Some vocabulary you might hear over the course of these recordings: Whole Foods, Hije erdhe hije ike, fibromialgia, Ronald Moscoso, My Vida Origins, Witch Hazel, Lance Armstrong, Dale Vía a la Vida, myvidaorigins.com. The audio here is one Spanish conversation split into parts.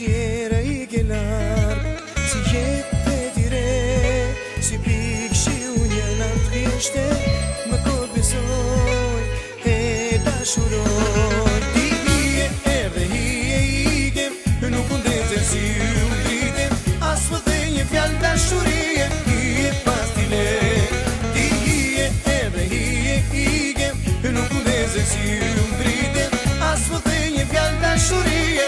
yere gelar, si yette dire, si bikshi unjena t'vishte, më kot besoj, e dashuroj. Ti hije erdhe hije ike, nuk undetem si ju ngritem, as më the një fjalë dashurie, hije pas tile. Ti hije erdhe hije ike, nuk undetem si ju ngritem, as më the një fjalë dashurie.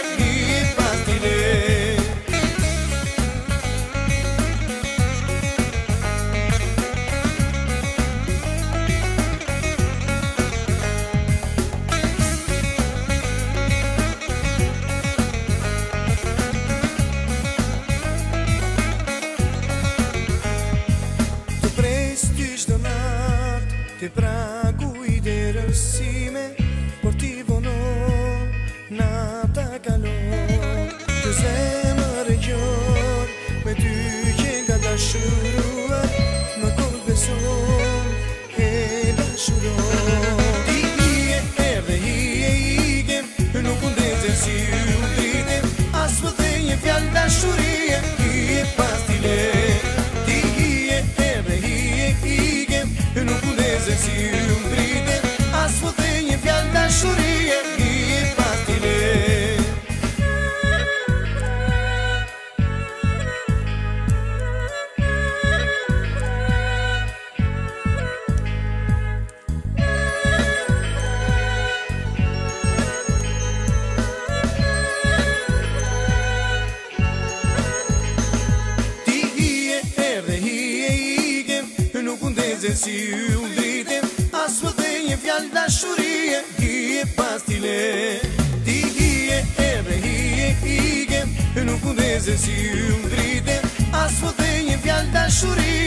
Te pragu I derësime, por ti vonon, nata kalon. Të zemër e gjor, me ty që nga dashuruar, më kot beson, e dashuron. Ti hije erdhe hije ike, nuk undetem si ju ngritem, as më the një fjalë dashurie, hije pas tile. Ti hije erdhe hije ike, nuk undetem si ju ngritem, as më the një fjalë dashurie, hije pas tile. Si ju ngritem, as më the një fjalë dashurie, hije pas tile. Ti hije erdhe hije ike, nuk undetem si ju ngritem, as më the një fjalë dashurie.